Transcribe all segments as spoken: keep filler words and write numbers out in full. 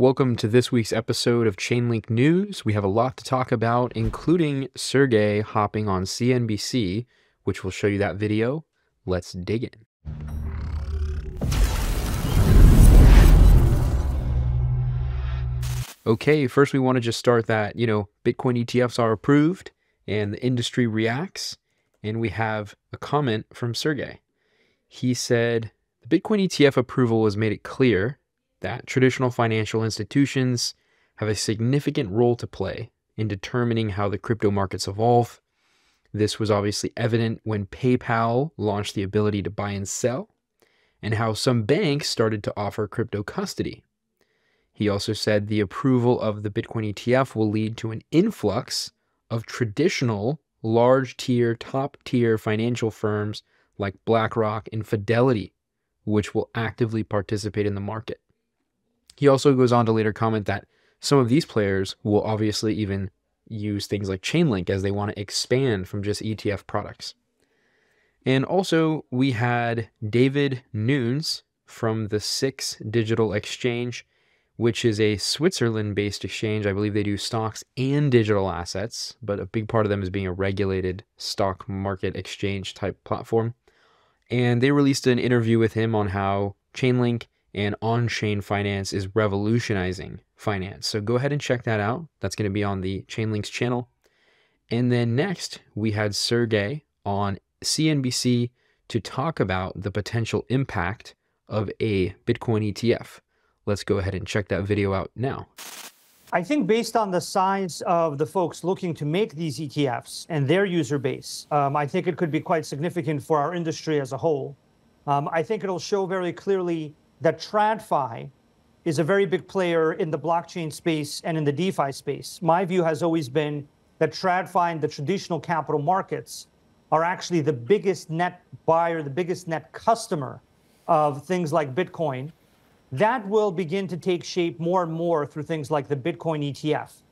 Welcome to this week's episode of Chainlink News. We have a lot to talk about, including Sergey hopping on C N B C, which we'll show you that video. Let's dig in. Okay, first we want to just start that, you know, Bitcoin E T Fs are approved and the industry reacts. And we have a comment from Sergey. He said, the Bitcoin E T F approval has made it clear that traditional financial institutions have a significant role to play in determining how the crypto markets evolve. This was obviously evident when PayPal launched the ability to buy and sell and how some banks started to offer crypto custody. He also said the approval of the Bitcoin E T F will lead to an influx of traditional large-tier, top-tier financial firms like BlackRock and Fidelity, which will actively participate in the market. He also goes on to later comment that some of these players will obviously even use things like Chainlink as they want to expand from just E T F products. And also, we had David Noons from the Six Digital Exchange, which is a Switzerland-based exchange. I believe they do stocks and digital assets, but a big part of them is being a regulated stock market exchange type platform. And they released an interview with him on how Chainlink and on-chain finance is revolutionizing finance. So go ahead and check that out. That's going to be on the Chainlink's channel. And then next, we had Sergey on C N B C to talk about the potential impact of a Bitcoin E T F. Let's go ahead and check that video out now. I think based on the size of the folks looking to make these E T Fs and their user base, um, I think it could be quite significant for our industry as a whole. Um, I think it'll show very clearly that TradFi is a very big player in the blockchain space and in the DeFi space. My view has always been that TradFi and the traditional capital markets are actually the biggest net buyer, the biggest net customer of things like Bitcoin. That will begin to take shape more and more through things like the Bitcoin E T F.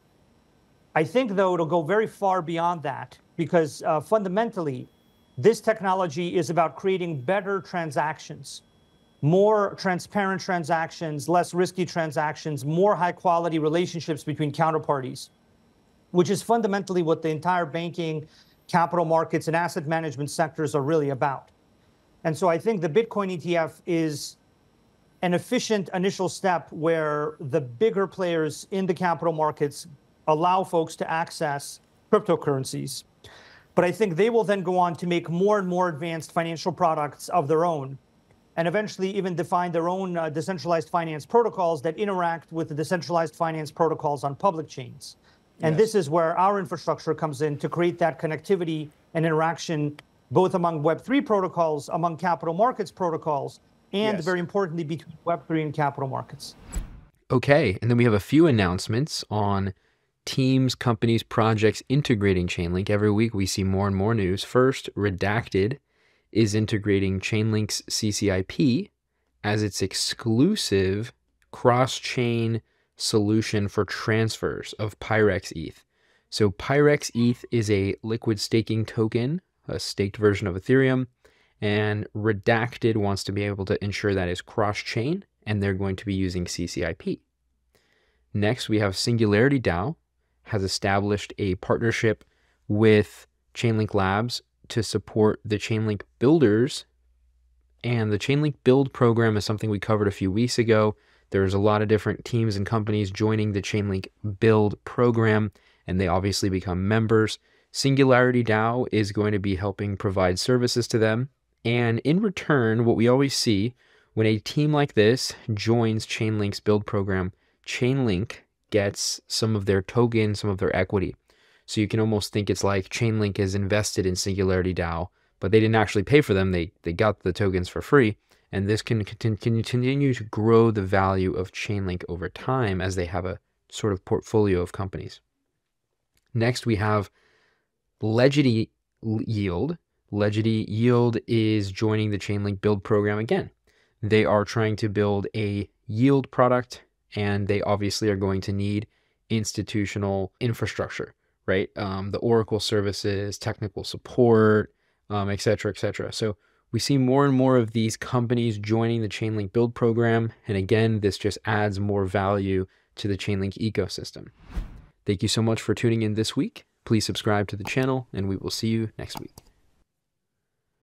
I think, though, it'll go very far beyond that because uh, fundamentally, this technology is about creating better transactions, more transparent transactions, less risky transactions, more high-quality relationships between counterparties, which is fundamentally what the entire banking, capital markets, and asset management sectors are really about. And so I think the Bitcoin E T F is an efficient initial step where the bigger players in the capital markets allow folks to access cryptocurrencies. But I think they will then go on to make more and more advanced financial products of their own and eventually even define their own uh, decentralized finance protocols that interact with the decentralized finance protocols on public chains. And yes, this is where our infrastructure comes in to create that connectivity and interaction both among Web three protocols, among capital markets protocols, and yes, very importantly, between Web three and capital markets. Okay, and then we have a few announcements on teams, companies, projects integrating Chainlink. Every week we see more and more news. First, Redacted is integrating Chainlink's C C I P as its exclusive cross-chain solution for transfers of Pyrex E T H. So Pyrex E T H is a liquid staking token, a staked version of Ethereum, and Redacted wants to be able to ensure that is cross-chain, and they're going to be using C C I P. Next, we have SingularityDAO has established a partnership with Chainlink Labs to support the Chainlink Builders, and the Chainlink Build Program is something we covered a few weeks ago. There's a lot of different teams and companies joining the Chainlink Build Program, and they obviously become members. SingularityDAO is going to be helping provide services to them. And in return, what we always see when a team like this joins Chainlink's build program, Chainlink gets some of their token, some of their equity. So you can almost think it's like Chainlink is invested in SingularityDAO, but they didn't actually pay for them. They, they got the tokens for free. And this can continue to grow the value of Chainlink over time as they have a sort of portfolio of companies. Next, we have Legity Yield. Legity Yield is joining the Chainlink Build Program again. They are trying to build a yield product, and they obviously are going to need institutional infrastructure, right? Um, the Oracle services, technical support, um, et cetera, et cetera. So we see more and more of these companies joining the Chainlink Build Program. And again, this just adds more value to the Chainlink ecosystem. Thank you so much for tuning in this week. Please subscribe to the channel, and we will see you next week.